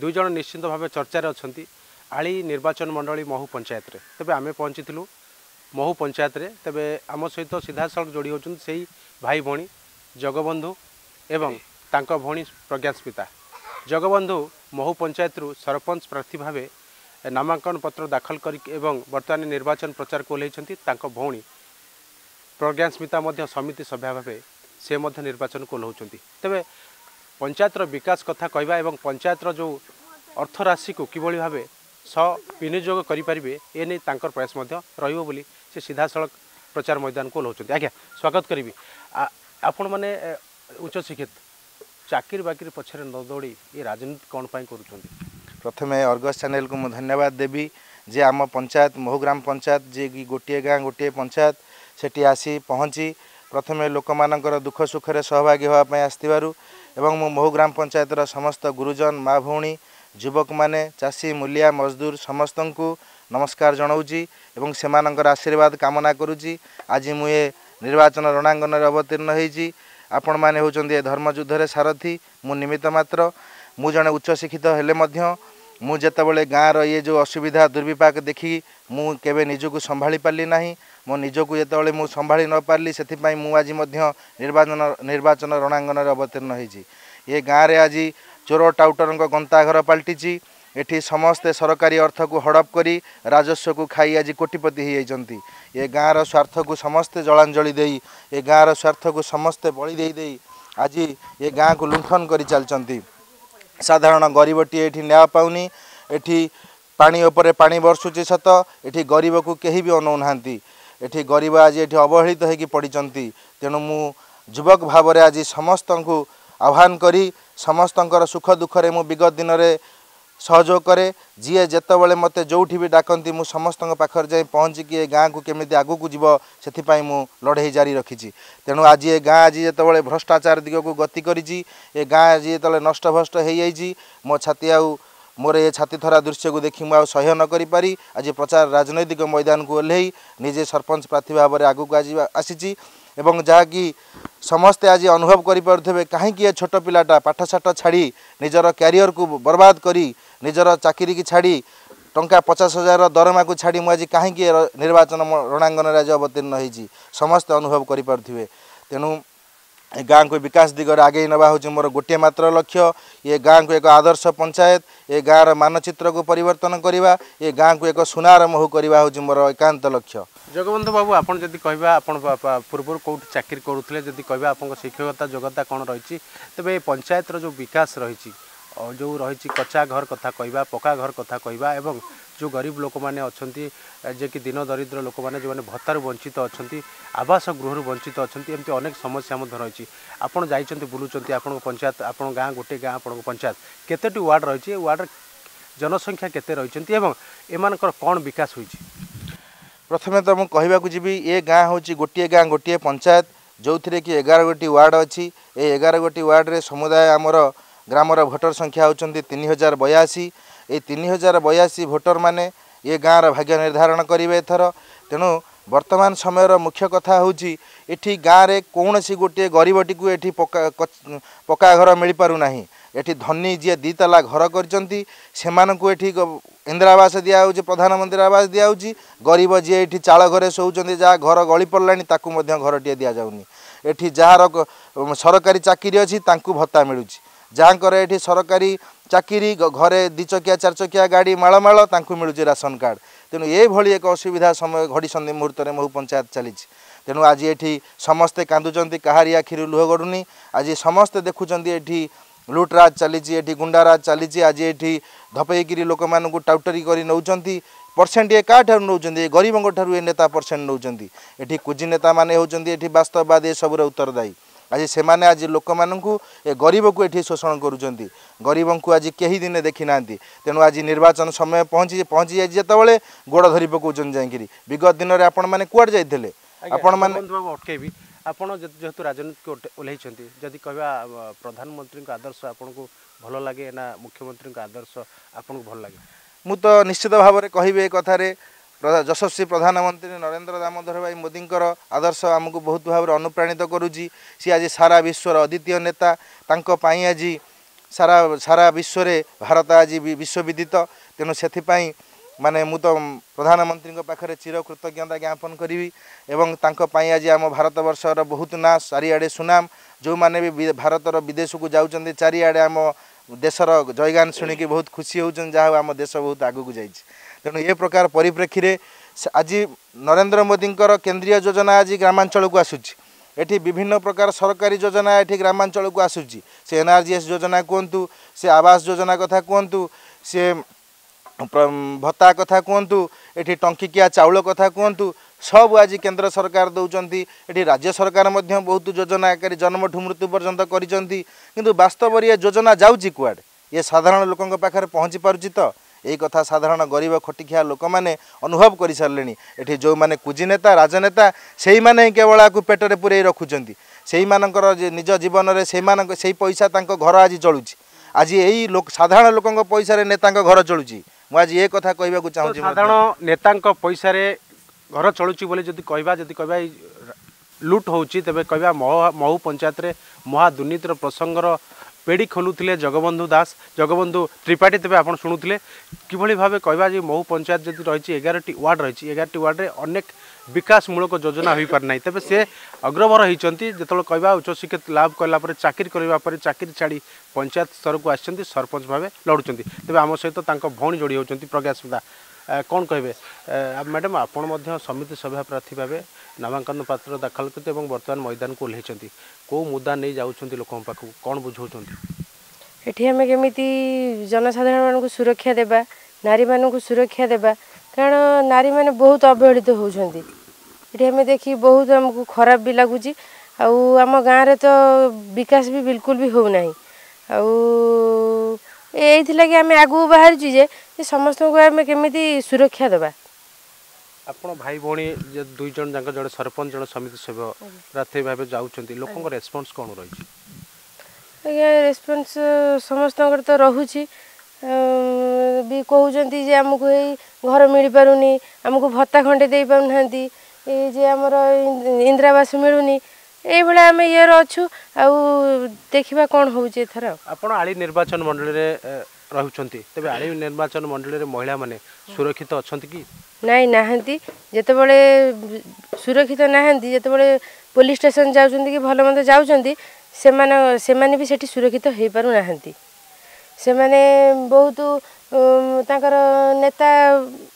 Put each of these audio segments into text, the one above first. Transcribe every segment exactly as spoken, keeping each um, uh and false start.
दुई जन निश्चिंत भाव चर्चार अच्छा आली निर्वाचन मंडली महू पंचायत तेज आम पहुँची महू पंचायत तेबे आम सहित सीधा सड़क जोड़ी होचुन से ही भाई भौणी जगबंधु एवं तांका भौणी प्रज्ञास्मिता जगबंधु महू पंचायत सरपंच प्रार्थी भाव नामांकन पत्र दाखल कर वर्तमान निर्वाचन प्रचार को ओल्लैंती भौणी प्रज्ञास्मिता समिति सभ्या भाव से निर्वाचन को ओल्लौंती तेबे पंचायत विकास कथा कहवा एवं पंचायत जो अर्थराशि को किभली भाव विनियोग करें ए नहीं तांकर प्रयास रही से सीधा सड़क प्रचार मैदान को ओल्लौंती। आज्ञा स्वागत करी आपण मैंने उच्च शिक्षित चाकरी बाकरी पक्ष न दौड़ ये राजनीति कौन पाई कर प्रथमे अर्गस चैनल को धन्यवाद देवी जे आम पंचायत महू ग्राम पंचायत जे गोटे गाँ गोटे पंचायत सेठी आसी पहुँची प्रथमे लोक मानकर दुख सुखरे सहभागी होवाई आसतु एवं महू ग्राम पंचायतर समस्त गुरुजन माँ भौणी युवक माने चाषी मूलिया मजदूर समस्त को नमस्कार जनाऊँगी एवं सेमानकर आशीर्वाद कामना करुँगी। आज मुझे निर्वाचन रणांगन अवतीर्ण होती आपण मैंने होचंदी धर्मयुद्धर सारथी मु निमित्त मात्र मु जने उच्च शिक्षित हेले मध्य मु जेतेबेले गाँर ये जो असुविधा दुर्विपाक देखी मु केबे निजकु संभाली पारली नाही मो निजकु जेतेबेले मु संभाली न पारली सेथिपाई मु आज मध्य निर्वाचन निर्वाचन रणांगन अवतीर्ण होईची। ये गाँव में आज चोर टाउटर गंताघर पलटिची एठी समस्ते सरकारी अर्थ को हड़प करी राजस्व को खाई आज कोटिपति हो जाती ये गाँव र स्वार्थ को समस्ते जलांजलि देई ये गाँव र स्वार्थ को समस्ते बलि दे दे आज ये गाँव को लुंठन करी चलचंती। साधारण गरीबटी एठी न्याय पाउनी एठी पानी उपरे पानी बरसुची सत एठी गरीब को केही भी अनौ नांती एठी गरीब आज एठी अवहेलित होइकी पड़िचंती तेनु मु युवक भाव रे आज समस्त को आह्वान करी समस्तंकर सुख दुख रे मु विगत दिन रे सहयोग करे जी जेतेबेले मते जोठी भी डाकंती मु समस्त पाखर जाई पहुँची कि ए गाँ को केमिति आगु को जीव सेथिपाई मु लड़ाई जारी रखी। तेणु आज ये गाँ आज जेतेबेले भ्रष्टाचार दिग को गति करी ए गाँ आज जेतेबेले नष्ट भ्रष्ट हो जाई मो छाती आउ मोर ये छाती थरा दृश्य को देखी मु सह्य न करि पारी आज प्रचार राजनैतिक मैदान को ओल्लै निजे सरपंच प्रार्थी भाव में आगु आसीची एवं जहाँकि समस्ते आज अनुभव करें कहीं छोट पिलाटा पाठशाठ छाड़ी निजर क्यारियर को बर्बाद करी निजर चाकरी की छाड़ी टंका पचास हजार दरमा को छाड़ी मुझे कहीं निर्वाचन रणांगन राज्य अवतीर्ण होती समस्ते अनुभव करें। तेणु गाँव को विकास दिगरे आगे नवा हूँ मोर गोटे मात्र लक्ष्य ये गाँव को एक आदर्श पंचायत ये गाँव र मानचित्र को परिवर्तन करवा ये गाँव को एक सुनार महू करवा हूँ मोर एकांत लक्ष्य। जगबंधु बाबू आपन जदि कहबा आपन पूर्व कोठी चाकरी करूथले जदि कहबा आपन शिक्षकता योग्यता कौन रही तेबे पंचायत रो जो विकास रही जो रही कच्चा घर कथा कहवा पक्का घर कथा कहवा एवं जो गरीब लोक मैंने अच्छा जे कि दिन दरिद्र लोक मैंने जो भत्तारू वंचित अच्छा आवास गृह वंचित अच्छा एमती अनेक समस्या रही आपड़ जा बुलूँच आपण पंचायत आपण गाँ गोटे गाँ आपण पंचायत केतोटी वार्ड रही वार्ड जनसंख्या केते रही एम कौन विकास होती। प्रथमे तो मुझे कहवाक जी ये गाँ हूँ गोटे गाँ गोटे पंचायत जो थी कि एगार गोटी वार्ड अच्छी ये एगार गोटी वार्ड समुदाय आमर ग्रामर भोटर संख्या होती तीन हजार बयासी ये तीन हजार बयासी भोटर माने ये गाँव भाग्य निर्धारण करेंगे एथर। तेणु वर्तमान समय मुख्य कथा हूँ ये गाँव में कौन सी गोटे गरीबटी को ये पक्का पक्का घर मिल पारना ये धनी जी दीताला घर कर इंदिरा आवास दिया प्रधानमंत्री आवास दिया गरीब जी ये चाल घरे शोचन जहाँ घर गली पड़ला घरटे दि जाऊनी ये जार सरकारी चाकरी अच्छी भत्ता मिलूँ जहाँकर ये सरकारी चाकरी घरे दिचकिया चारचकिया गाड़ी मालमाल तांकु मिलूँ राशन कार्ड। तेणु ये एक असुविधा समय घड़ी सन्धि मुहूर्त में महू पंचायत चली तेणु आज ये समस्ते कांदुचंती कहारी आखिरी लुह गड़ुनी आज समस्ते देखुंत ये लुटराज चली गुंडाराज चली आज ये धपेईकि लोक मान टाउटरी कर नौकरी परसेंट ये क्या ठार नौ गरीबों ठारे नेता परसेंट नौकरी ये कुजी नेता मैंने होती वास्तववाद ये सबूर उत्तरदायी आज से माने आज लोक मानू ए गरीब को ये शोषण करुँच गरीब को आज कहीं दिन देखी ना। तेणु आज निर्वाचन समय पहुँची पहुँची जाए जितेबाला गोड़ धरी पकाउन जाकि विगत दिन में आपण मैंने कुआड़ जाते अटकेबी आपड़ जेहेतु राजनीति को ओल्लै जदि कह प्रधानमंत्री आदर्श आपन को भल लगे ना मुख्यमंत्री आदर्श आपन को भल लगे मु तो निश्चित भाव में कह कथार यशस्वी प्रधानमंत्री नरेंद्र दामोदर भाई मोदी आदर्श आमको बहुत भाव अनुप्राणित करुँची सी आज सारा विश्वर अद्वितीय नेता आज सारा सारा विश्व भारत आज विश्वविदित तेणु से माने मु तो प्रधानमंत्री पाखे चिर कृतज्ञता ज्ञापन करी एवं आज आम भारत वर्षर बहुत ना चारिआडे सुनाम जो माने भी भारतर विदेश को जाऊँच चारिआडे आम देशर जयगान शुणिकी बहुत खुशी होचन जहाँ आम देश बहुत आगू जाइए। तेणु ये प्रकार परिप्रेक्षी आज नरेंद्र मोदी केंद्रीय योजना आज ग्रामांचल को आसूची एठी विभिन्न प्रकार सरकारी योजना एठी ग्रामांचल को आसूची से एनआरजीएस योजना कहतु से आवास योजना कथा कहतु से भत्ता कथा कहतु एठी टंकिकिया चाउल कथा कहतु सब आज केंद्र सरकार दौरान एठी राज्य सरकार मध्य बहुत योजना आकर जन्मठू मृत्यु पर्यंत करचंती किंतु वास्तव रे योजना जाउची कुआडे ये साधारण लोकंक पाखर पहुँची पारुची तो यही कथा साधारण गरीब खटिखिया लोक मैंने अनुभव कर सारे ये जो मैंने कुजी नेता राजनेता से ही केवल आपको पेटर पूरे रखुंट से निज जीवन में से पैसा घर आज चलुची आज यही लोक साधारण लोकों पैसा नेता घर चलुची मुझे आज ये कथा कहवाक चाहूँगी साधारण नेता पैसा घर चलुची बोली जब कहवा जब कह लुट हो तेज कह महू पंचायत में महा दुर्नीतिर प्रसंगर पेड़ी खोलुले जगबंधु दास जगबंधु त्रिपाठी तेज आप शुणुते किभली भाव कह महू पंचायत जी रही एगारटी वार्ड रही एगारटी वार्ड में अनेक विकासमूलक योजना हो पारना तेज से अग्रवर होती जो कह उच्चशिक्षित लाभ कलापर चाकरी करवापर चाकरी छाड़ी पंचायत स्तर को आसपंच सरपंच भाव लड़ुंट तेज आम सहित भाई जोड़ी होती प्रज्ञास्मिता कौन कहे मैडम आपण समिति सभा प्रार्थी भाव नामांकन पत्र दाखल करते बर्तमान मैदान को ओह्लैंट कौ मुद्दा नहीं जाऊँच लोक पाखक कौन बुझाऊँ ये आम केमी जनसाधारण मानू सुरक्षा देवा नारी मानू सुरक्षा देवा कारण नारी मैंने बहुत अवहेलित होती ये आम देखिए बहुत आमको खराब भी लगुच आम गाँव तो विकास भी बिल्कुल भी होना यही आम आगू बाहर जे समस्त को आम केमी सुरक्षा देवा आपण भाई भौणी दुई जन जाक जड़े सरपंच जड़े समिति सेवा प्रार्थी भाव जाऊँगी लोकों रेस्पन्स कौन रही आज्ञा रेस्पन्स समस्त तो रुचि भी कहते जे आमको ये घर मिल पारुनी आमको भत्ता खंडे दे पारना ये आमर इंदिरावास मिलूनी ये आम ये अच्छू आ देखा कौन होर आप आली निर्वाचन मंडल रुचि तेज आली निर्वाचन मंडल महिला मैंने सुरक्षित अच्छा कि नाई नहांती जते बड़े सुरक्षित नहांती जते बड़े पुलिस स्टेशन जाउचंती कि भल मंद जाउचंती से माने से माने भी सेठी सुरक्षित हो पारु नहांती से माने बहुत तांकर नेता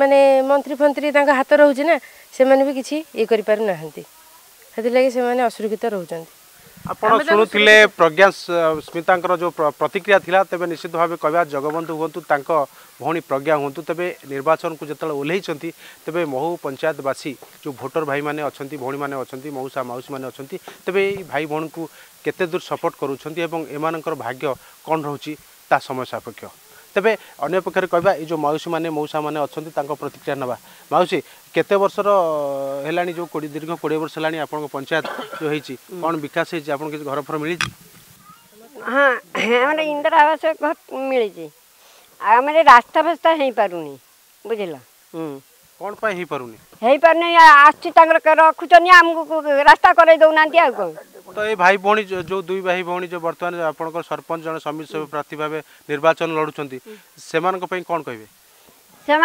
माने मंत्री फंत्री तांका हाथ रहउची ना से माने भी किछि ए करि पारु नहांती हति लागि से माने असुरक्षित रहउचंती। आपण शुणुले प्रज्ञा स्मितांकर जो प्रतिक्रिया थिला तेबे निश्चित भाव कह जगबंधु हूँ भौणी प्रज्ञा हूँ तेबे निर्वाचन को जो ओह्लै तेबे महू पंचायतवासी जो भोटर भाई मैंने अच्छा भौणी मैंने अच्छा मौसा मौसी मैंने अच्छा तेबे भाई भौणी को केते दूर सपोर्ट करूँगी भाग्य कौन रोची ता समय सापेक्ष तेबे अन्य पक्ष कह जो मौसी मैंने मौसा मैंने अच्छा प्रतिक्रिया नवा मौसी केते वर्षर है जो कोड़ी दीर्घ कोड़े वर्ष है आप पंचायत जो है कौन विकास है आपको किसी घर फर मिली हाँ आम इंदिरा आवास घर मिली आम रास्ता फास्ता हो पारुनी बुझल कौन पाई पारुनी आखुचन आमको रास्ता कर दौना कौन तो ये भाई भौणी जो दुई भाई भौणी जो बर्तमान आपंकर सरपंच जन समिति सभा प्रार्थी भाव निर्वाचन लड़ुंट से कौन कहे से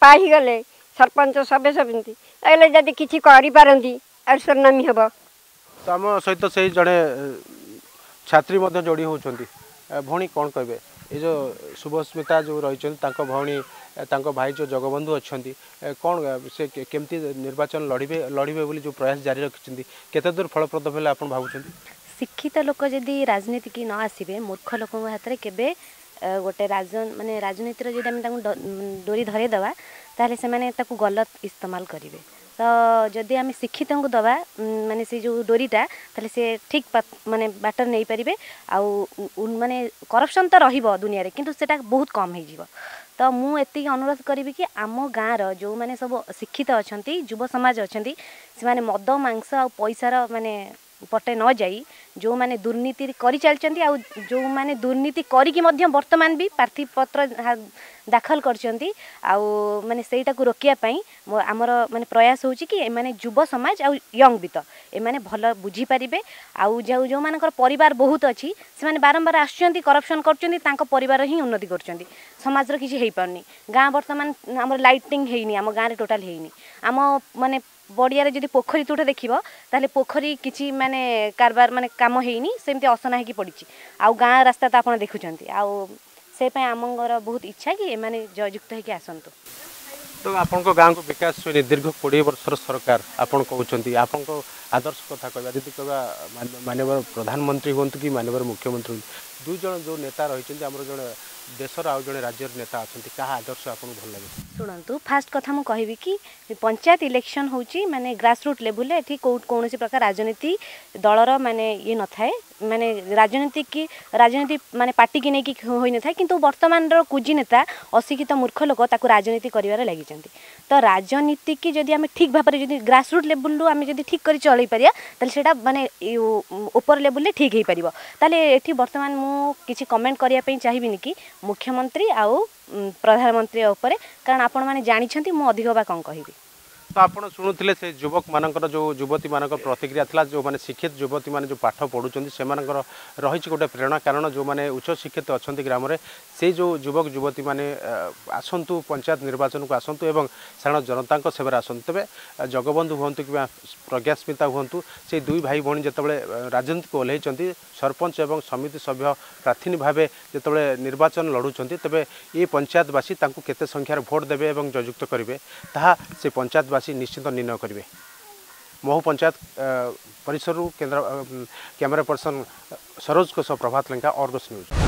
पाई गले सरपंच सभे समिति अगले जब किसी करपारती और सरनामी हम तो आम सहित से जड़े छात्री जोड़ी होती भौणी कौन कहे ये जो शुभस्मिता जो रही भौणी तांको भाई जो जगबंधु अच्छा कौन से केमती निर्वाचन लड़े लड़े बोली जो प्रयास जारी रखिंट केते दूर फलप्रद होगा आप भावुं शिक्षित लोक जदि राजनीति की न आसबे मूर्ख लोक हाथ में केबे गोटे राज माने राजनीतिर जदि आम डोरी धरे दवा ताले से माने ताकु गलत इस्तेमाल करेंगे तो जदि आम शिक्षित को दवा माने से जो डोरीटा ताले से ठीक माने बाटर नहीं पारे आउ माने करप्शन तो रही दुनिया रे किंतु सेटा बहुत कम हो तो मु एति अनुरोध करी कि आम गाँव रो सब शिक्षित अच्छा युव समाज अच्छा से मद मांस आ पैसार माने पटे न जाई जो मैंने दुर्नीति करी चलचंती आ जो मैंने दुर्नीति करिकी मध्यम वर्तमान भी प्रार्थी पत्र दाखल करचंती आ माने सेटा को रोकिया पई हमर माने प्रयास होची कि ए माने युवा समाज आ यंग भी तो ए माने भल बुझी परिबे आ जो जो मानकर परिवार बहुत अछि से माने बारंबार आछंती करप्शन करचंती तांको परिवार ही उन्नति करचंती समाज रो किसी हेई पाउनी गां वर्तमान हमर लाइटिंग हेइनी हम गां रे टोटल हेइनी हम माने बड़िया जी पोखरी तुटे देखो ताले पोखरी किसी माने कारबार माने काम हेनी सेमती असना होगी पड़ी आ गाँ रास्ता तो आप देखुं से आम बहुत इच्छा कि एमाने जयजुक्त होगी आसतु तो आप गाँव को विकास शैली दीर्घ कोड़े वर्षर सरकार आपड़ कहते आप आदर्श कथा कह जी कह मानव प्रधानमंत्री हूँ कि मानव मुख्यमंत्री हूँ दुईज जो नेता रही जो देशर आज जो राज्य नेता अच्छा क्या आदर्श आपको भल लगे शुणु फास्ट कथा मुझे कहबी कि पंचायत इलेक्शन हो माने ग्रासरूट लेवल ये कौन सी प्रकार राजनीति दलर माने ये न थाए माने राजनीति की राजनीति माने पार्टी की नहीं हो न था किंतु वर्तमान कुजी नेता अशिक्षित मूर्ख लोक ताकू राजनीति करिवार लागि चंती तो राजनीति की जदि आम ठीक भाव में ग्रासरूट लेवल आम जब ठीक कर चल पारिया सेटा माने ऊपर लेवल ठीक हो पार ताले एठी वर्तमान मु किछि कमेंट करिया पई चाहिबिनि कि मुख्यमंत्री आउ प्रधानमंत्री उपरे कारण आपण माने जानिछंती मु अधिक बा कौन कहिबी तो आपण सुनुथिले से युवक मानकर जो युवती मानकर प्रतिक्रिया थिला जो माने शिक्षित युवती माने जो पाठ पढुचंती से मानकर रहिछि गोटे प्रेरणा कारण जो माने उच्च शिक्षित अछंती ग्राम रे से जो युवक युवती माने आसंतु पंचायत निर्वाचन को आसंतु एवं साधारण जनता को सेवा आसंतु तबे जगबंधु होंतु कि प्रज्ञास्मिता होंतु से दुई भाई भणी जेतबे राजनीति को ओल्हेइचंती सरपंच एवं समिति सभ्य प्रार्थी भावे जेतबे निर्वाचन लडुचंती तबे ए पंचायतवासी तांकु केते संख्यार भोट देबे एवं जययुक्त करिवे ताहा से पंचायतवासी निश्चित निर्णय करेंगे। महू पंचायत परिसर केंद्र कैमरा पर्सन सरोज को सह प्रभात लंका आर्गस न्यूज।